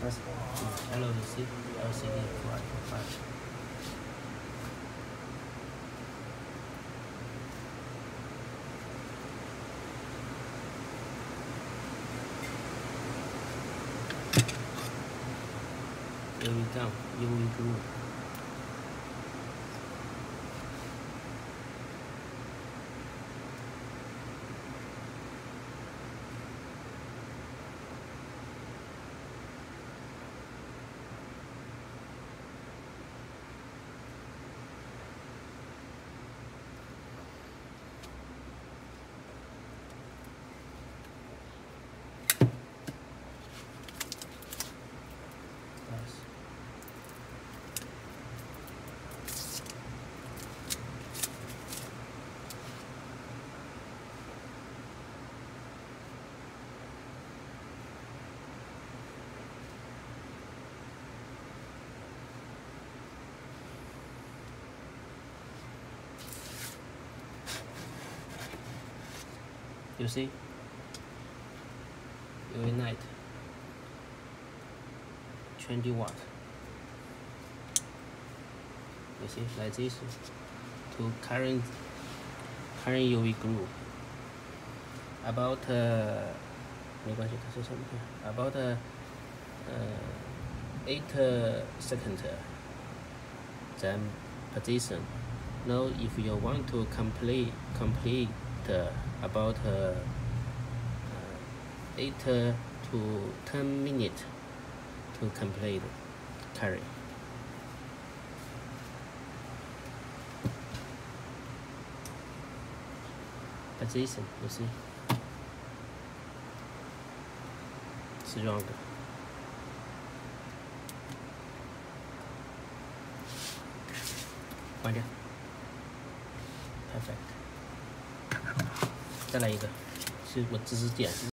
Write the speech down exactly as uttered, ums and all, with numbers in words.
Press to follow the seat L C D flight profile. Here we go, here we go. You see, you ignite twenty watt. You see, like this to current current U V group. About uh, about uh, uh, eight uh, seconds. Then position. Now, if you want to complete complete. Uh, about uh, eight to ten minutes to complete carry. Position, you see, stronger. Watch it. Perfect. 再来一个，是我只是点